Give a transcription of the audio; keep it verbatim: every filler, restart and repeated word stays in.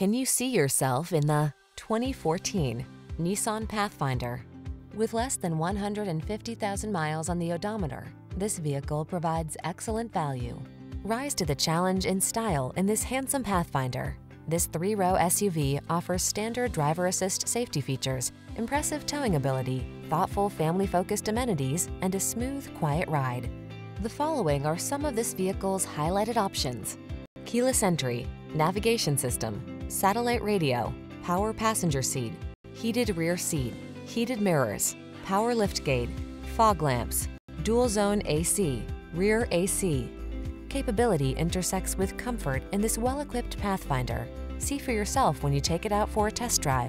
Can you see yourself in the twenty fourteen Nissan Pathfinder? With less than one hundred fifty thousand miles on the odometer, this vehicle provides excellent value. Rise to the challenge in style in this handsome Pathfinder. This three-row S U V offers standard driver assist safety features, impressive towing ability, thoughtful family-focused amenities, and a smooth, quiet ride. The following are some of this vehicle's highlighted options: keyless entry, navigation system, satellite radio, power passenger seat, heated rear seat, heated mirrors, power liftgate, fog lamps, dual zone A C, rear A C. Capability intersects with comfort in this well-equipped Pathfinder. See for yourself when you take it out for a test drive.